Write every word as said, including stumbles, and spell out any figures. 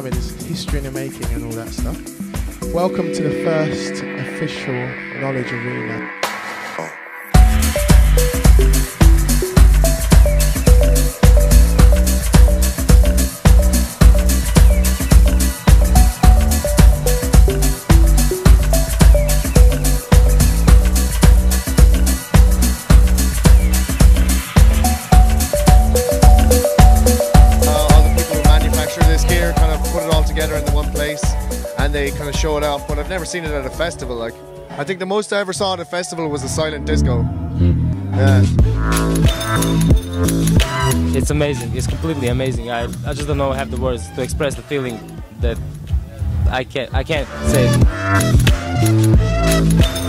time in his history in the making and all that stuff. Welcome to the first official Knowledge Arena. And they kind of show it off, but I've never seen it at a festival. Like, I think the most I ever saw at a festival was a silent disco. Yeah. It's amazing. It's completely amazing. I, I just don't know, I have the words to express the feeling that I can't I can't say it.